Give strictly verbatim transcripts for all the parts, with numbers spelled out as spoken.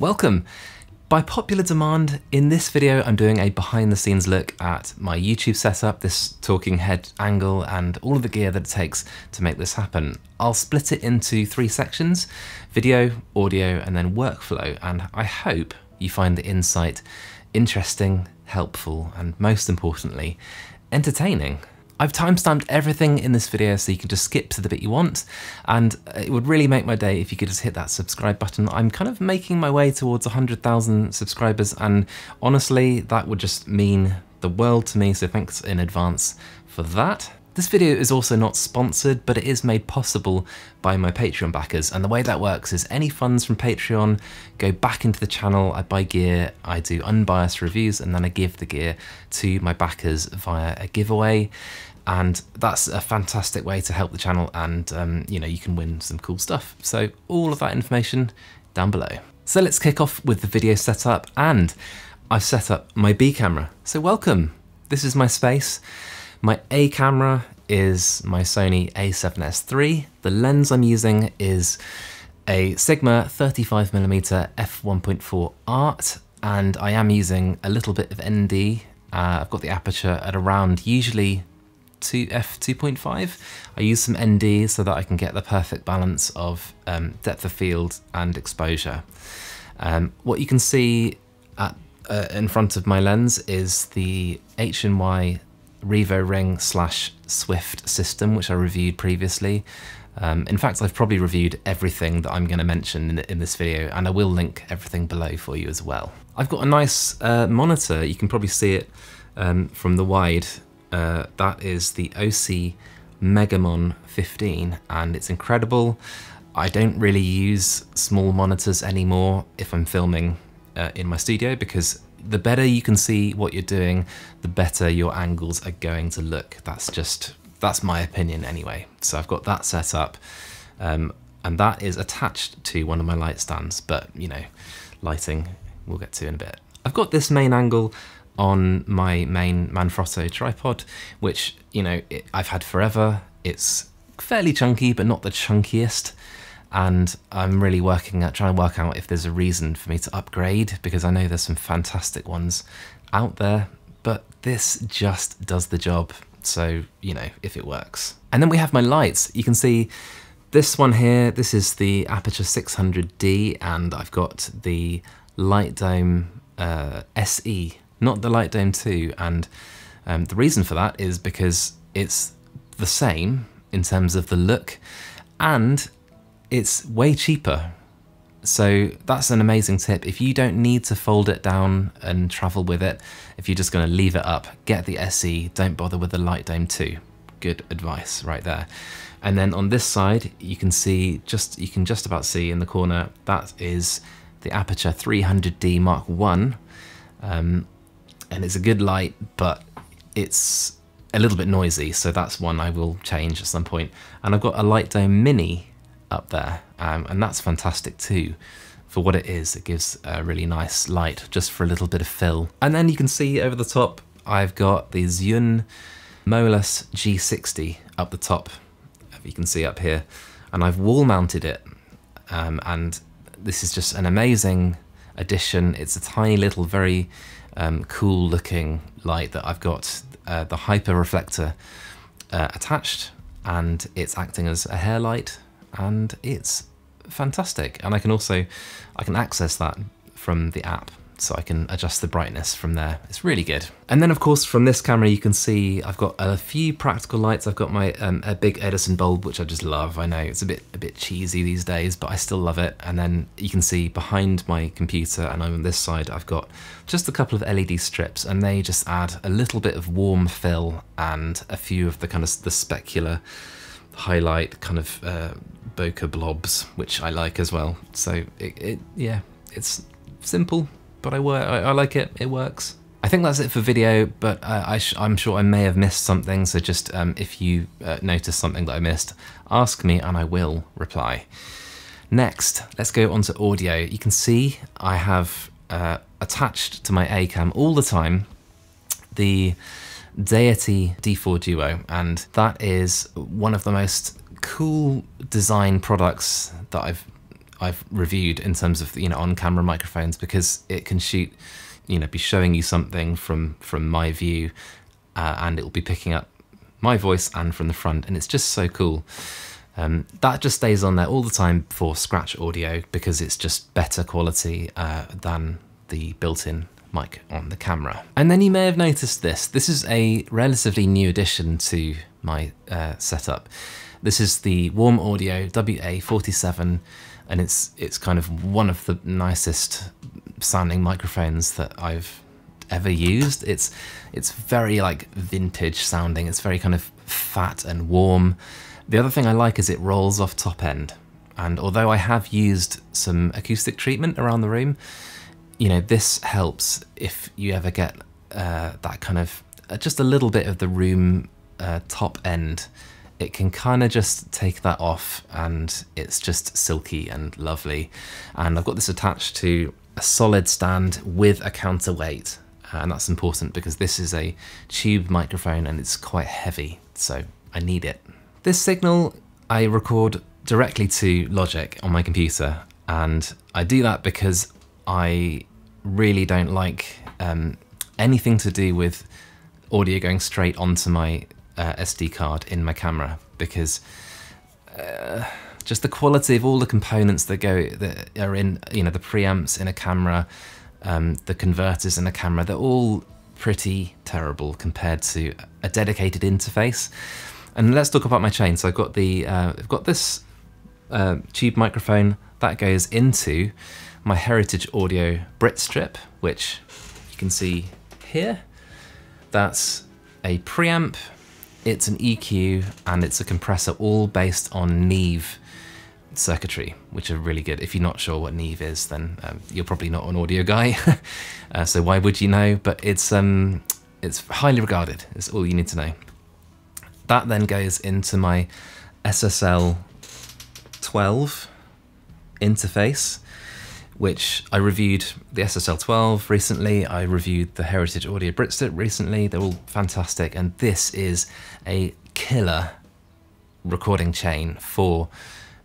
Welcome! By popular demand, in this video I'm doing a behind the scenes look at my YouTube setup, this talking head angle and all of the gear that it takes to make this happen. I'll split it into three sections: video, audio and then workflow, and I hope you find the insight interesting, helpful and most importantly entertaining. I've timestamped everything in this video so you can just skip to the bit you want, and it would really make my day if you could just hit that subscribe button. I'm kind of making my way towards one hundred thousand subscribers, and honestly that would just mean the world to me, so thanks in advance for that. This video is also not sponsored, but it is made possible by my Patreon backers, and the way that works is any funds from Patreon go back into the channel. I buy gear, I do unbiased reviews, and then I give the gear to my backers via a giveaway. And that's a fantastic way to help the channel, and um, you know, you can win some cool stuff. So all of that information down below. So let's kick off with the video setup, and I've set up my B camera. So welcome, this is my space. My A camera is my Sony a seven S three. The lens I'm using is a Sigma thirty-five millimeter f one point four Art, and I am using a little bit of N D. Uh, I've got the aperture at around usually two f two point five. I use some N D so that I can get the perfect balance of um, depth of field and exposure. Um, what you can see at, uh, in front of my lens is the H N Y Revo ring slash Swift system, which I reviewed previously. Um, in fact, I've probably reviewed everything that I'm going to mention in, in this video, and I will link everything below for you as well. I've got a nice uh, monitor. You can probably see it um, from the wide. Uh, that is the O C Megamon fifteen, and it's incredible. I don't really use small monitors anymore if I'm filming uh, in my studio, because the better you can see what you're doing, the better your angles are going to look. That's just, that's my opinion anyway. So I've got that set up, um, and that is attached to one of my light stands, but you know, lighting we'll get to in a bit. I've got this main angle on my main Manfrotto tripod, which, you know, it, I've had forever. It's fairly chunky, but not the chunkiest. And I'm really working at trying to work out if there's a reason for me to upgrade, because I know there's some fantastic ones out there, but this just does the job. So, you know, if it works. And then we have my lights. You can see this one here. This is the Aputure six hundred D, and I've got the Light Dome uh, S E, not the Light Dome two. And um, the reason for that is because it's the same in terms of the look, and it's way cheaper. So that's an amazing tip. If you don't need to fold it down and travel with it, if you're just gonna leave it up, get the S E, don't bother with the Light Dome two. Good advice right there. And then on this side, you can see, just you can just about see in the corner, that is the Aputure three hundred D Mark I. Um, and it's a good light, but it's a little bit noisy. So that's one I will change at some point. And I've got a Light Dome Mini up there, um, and that's fantastic too. For what it is, it gives a really nice light just for a little bit of fill. And then you can see over the top, I've got the Zhiyun MOLUS G sixty up the top, if you can see up here, and I've wall mounted it. Um, and this is just an amazing addition. It's a tiny little, very um, cool looking light that I've got uh, the hyper reflector uh, attached, and it's acting as a hair light. And it's fantastic, and I can also I can access that from the app, so I can adjust the brightness from there. It's really good. And then of course from this camera you can see I've got a few practical lights. I've got my um, a big Edison bulb, which I just love. I know it's a bit a bit cheesy these days, but I still love it. And then you can see behind my computer, and I'm on this side, I've got just a couple of L E D strips, and they just add a little bit of warm fill and a few of the kind of the specular highlight kind of uh, bokeh blobs, which I like as well. So it, it yeah, it's simple, but I, I I like it. It works. I think that's it for video, but I, I sh I'm sure I may have missed something. So just um, if you uh, notice something that I missed, ask me and I will reply. Next, let's go on to audio. You can see I have uh, attached to my A cam all the time the Deity D four Duo, and that is one of the most cool design products that I've I've reviewed in terms of, you know, on-camera microphones, because it can shoot, you know, be showing you something from from my view, uh, and it'll be picking up my voice and from the front, and it's just so cool. Um, that just stays on there all the time for scratch audio, because it's just better quality uh, than the built-in mic on the camera. And then you may have noticed this. This is a relatively new addition to my uh, setup. This is the Warm Audio W A forty-seven, and it's it's kind of one of the nicest sounding microphones that I've ever used. It's it's very like vintage sounding. It's very kind of fat and warm. The other thing I like is it rolls off top end. And although I have used some acoustic treatment around the room, you know, this helps if you ever get uh, that kind of uh, just a little bit of the room uh, top end. It can kind of just take that off, and it's just silky and lovely. And I've got this attached to a solid stand with a counterweight, and that's important because this is a tube microphone and it's quite heavy, so I need it. This signal I record directly to Logic on my computer, and I do that because I really don't like um, anything to do with audio going straight onto my Uh, S D card in my camera, because uh, just the quality of all the components that go that are in, you know, the preamps in a camera, um, the converters in a camera, they're all pretty terrible compared to a dedicated interface. And let's talk about my chain. So I've got the uh, I've got this uh, tube microphone that goes into my Heritage Audio Britstrip, which you can see here. That's a preamp. It's an E Q and it's a compressor, all based on Neve circuitry, which are really good. If you're not sure what Neve is, then um, you're probably not an audio guy, uh, so why would you know? But it's um, it's highly regarded. It's all you need to know. That then goes into my S S L twelve interface, which I reviewed the S S L twelve recently. I reviewed the Heritage Audio Britstrip recently. They're all fantastic. And this is a killer recording chain for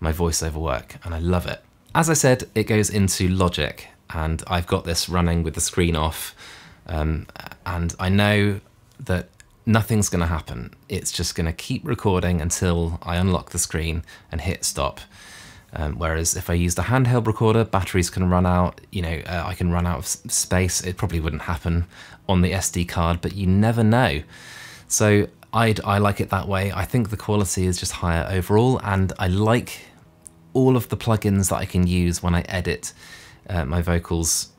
my voiceover work, and I love it. As I said, it goes into Logic, and I've got this running with the screen off. Um, and I know that nothing's gonna happen. It's just gonna keep recording until I unlock the screen and hit stop. Um, whereas if I used a handheld recorder, batteries can run out, you know, uh, I can run out of space. It probably wouldn't happen on the S D card, but you never know. So I'd, I like it that way. I think the quality is just higher overall, and I like all of the plugins that I can use when I edit uh, my vocals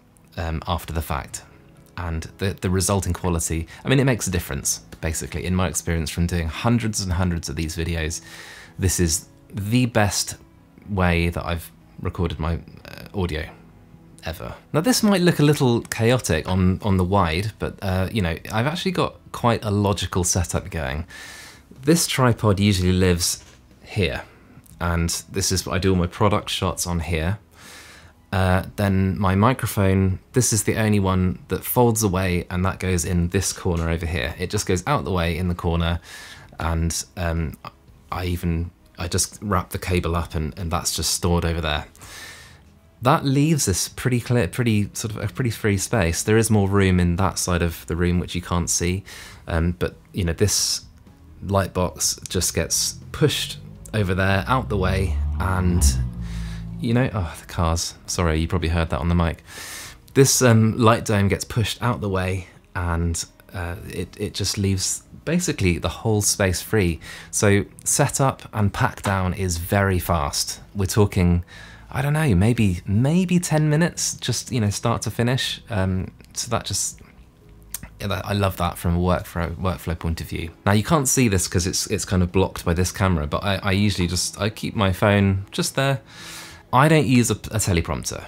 um, after the fact. And the, the resulting quality, I mean, it makes a difference, basically. In my experience from doing hundreds and hundreds of these videos, this is the best way that I've recorded my uh, audio ever. Now this might look a little chaotic on on the wide, but uh, you know, I've actually got quite a logical setup going. This tripod usually lives here, and this is what I do all my product shots on here. Uh, then my microphone, this is the only one that folds away, and that goes in this corner over here. It just goes out the way in the corner, and um, I even I just wrap the cable up, and, and that's just stored over there. That leaves us pretty clear, pretty sort of a pretty free space. There is more room in that side of the room, which you can't see. Um, but you know, this light box just gets pushed over there, out the way, and you know, oh, the cars, sorry, you probably heard that on the mic. This um, light dome gets pushed out the way, and uh, it, it just leaves basically the whole space free. So setup and pack down is very fast. We're talking, I don't know, maybe maybe ten minutes, just, you know, start to finish. Um, so that just, I love that from a workflow workflow point of view. Now you can't see this because it's it's kind of blocked by this camera, but I, I usually just I keep my phone just there. I don't use a, a teleprompter.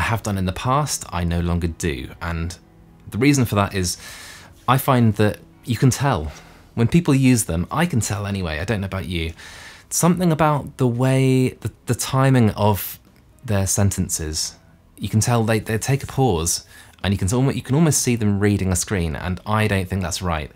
I have done in the past. I no longer do, and the reason for that is I find that you can tell. When people use them, I can tell anyway, I don't know about you, something about the way, the, the timing of their sentences. You can tell they, they take a pause, and you can, almost, you can almost see them reading a screen, and I don't think that's right.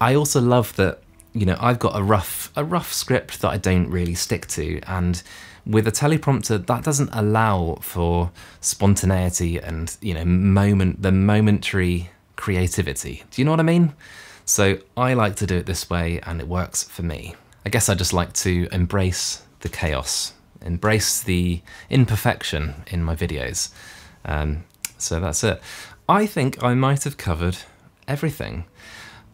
I also love that you know, I've got a rough a rough script that I don't really stick to, and with a teleprompter that doesn't allow for spontaneity and, you know, moment the momentary creativity. Do you know what I mean? So I like to do it this way, and it works for me. I guess I just like to embrace the chaos, embrace the imperfection in my videos. Um, so that's it. I think I might have covered everything.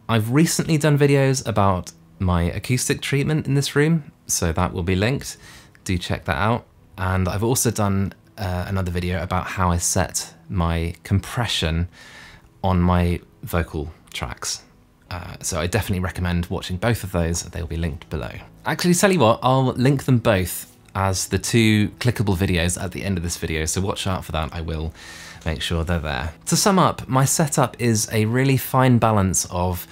I've recently done videos about my acoustic treatment in this room, so that will be linked. Do check that out. And I've also done uh, another video about how I set my compression on my vocal tracks. Uh, so I definitely recommend watching both of those. They'll be linked below. Actually, tell you what, I'll link them both as the two clickable videos at the end of this video, so watch out for that. I will make sure they're there. To sum up, my setup is a really fine balance of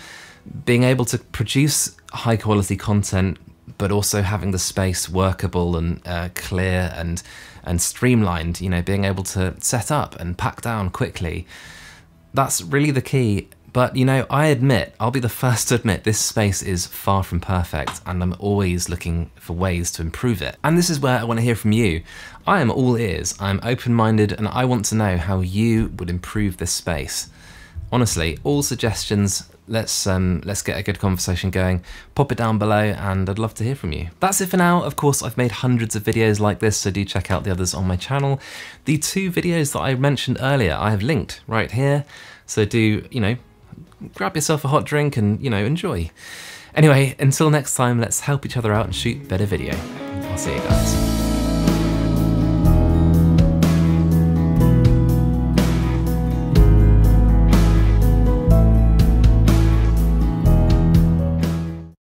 being able to produce high quality content, but also having the space workable and uh, clear and, and streamlined, you know, being able to set up and pack down quickly. That's really the key. But, you know, I admit, I'll be the first to admit, this space is far from perfect, and I'm always looking for ways to improve it. And this is where I want to hear from you. I am all ears, I'm open-minded, and I want to know how you would improve this space. Honestly, all suggestions, let's, um, let's get a good conversation going. Pop it down below, and I'd love to hear from you. That's it for now. Of course, I've made hundreds of videos like this, so do check out the others on my channel. The two videos that I mentioned earlier, I have linked right here, so do, you know, grab yourself a hot drink and, you know, enjoy. Anyway, until next time, let's help each other out and shoot better video. I'll see you guys.